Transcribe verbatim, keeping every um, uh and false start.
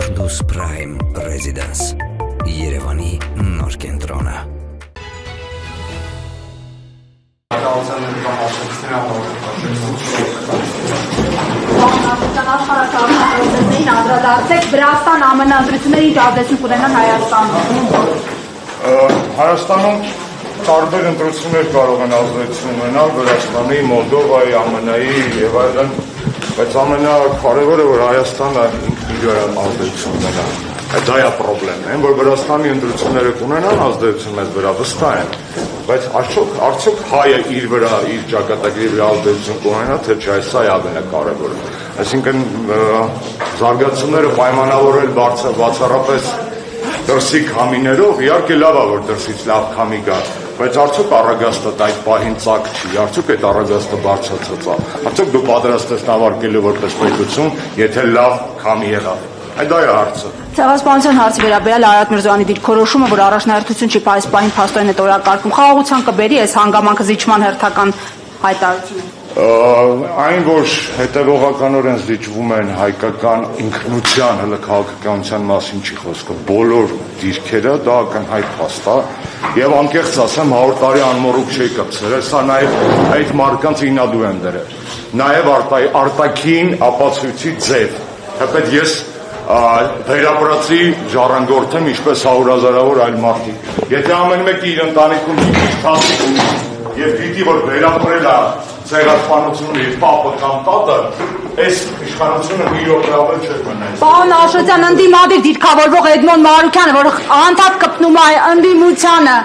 Firdus Prime Residence, Yerevani, Norkentrona. Տարբեր ընտրություններ կարող են ազդեցություն ունենալ Վրաստանի, Մոլդովայի, ԱՄՆ-ի եւ այլն, բայց ամենակարևորը որ Հայաստանը ինքնին ազդեցություն ունենա։ Դա է խնդիրը, որ Վրաստանի ընտրությունները կունենան ազդեցություն մեզ վրա, վստահ եմ, բայց արդյոք հայը իր վրա, իր ճակատագրի վրա ազդեցություն կունենա, թե չէ, սա է ամենակարևորը։ Այսինքն զարգացումները պայմանավորել բացառապես դրսի քամիներով, իհարկե լավ է որ դրսից լավ քամի գա, բայց արդյոք առագաստը այդ պահին ծակ չի, արդյոք այդ առագաստը բարձրացած է, արդյոք դու պատրաստ ես նավարկելու որպես պետություն, եթե լավ քամի եղավ, այդ դա է հարցը։ Ցեղասպանության հարցի վերաբերյալ Արարատ Միրզոյանի դիրքորոշումը, որ առաջնահերթություն չի այս պահին փաստորեն է օրակարգում, խաղաղության կբերի այս հանգամանքը զիջման հերթական հայտարարությունը։ Այն որ հետևողականորեն զիջվում են հայկական ինքնության, հələ քաղաքականության մասին չի խոսքը, բոլոր դիրքերը դա ակնհայտ փաստ է, եւ անկեղծ ասեմ հարյուր տարի անմոռուք չի կպցրել, սա նաեւ այդ մարդկանց ինադու են դրել, նաեւ արտաքին ապացույցի ձև, թեպետ ես վերապրացի ժառանգորդ եմ ինչպես հարյուրազարավոր այլ մարդիկ, եթե ամեն մեկը իր ընտանիքում թասիկ ունի եւ դիտի որ վերապրել է ցեղասպանությունը եւ պապը կամ տատը, այս իշխանությունը մի օպերաբլ չէ մնա։ Պարոն Աշոտյան, ընդդիմադիր դիրքավորող Էդմոն Մարուկյանը, որը անդադար կպնում է ընդդիմությանը